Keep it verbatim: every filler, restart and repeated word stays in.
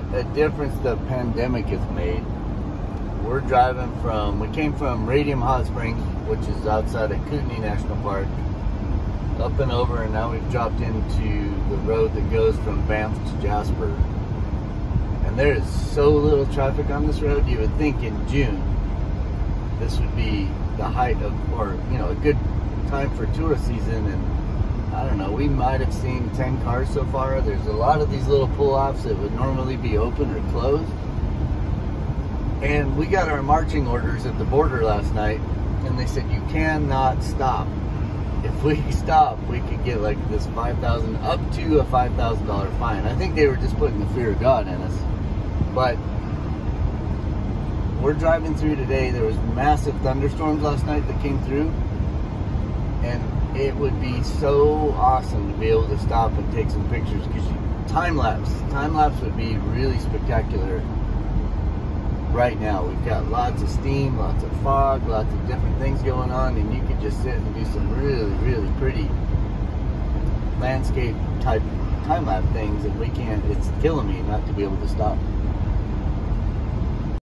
what a difference the pandemic has made. We're driving from, we came from Radium Hot Springs, which is outside of Kootenay National Park, up and over, and now we've dropped into the road that goes from Banff to Jasper. And there is so little traffic on this road, you would think in June, this would be the height of, or, you know, a good time for tourist season, and I don't know, we might have seen ten cars so far. There's a lot of these little pull-offs that would normally be open or closed. And we got our marching orders at the border last night, and they said you cannot stop. If we stop, we could get like this five thousand, up to a five thousand dollar fine. I think they were just putting the fear of God in us. But we're driving through today. There was massive thunderstorms last night that came through, and it would be so awesome to be able to stop and take some pictures, because time lapse, time lapse would be really spectacular. Right now we've got lots of steam, lots of fog, lots of different things going on, and you could just sit and do some really, really pretty landscape type time-lapse things, and we can't. It's killing me not to be able to stop.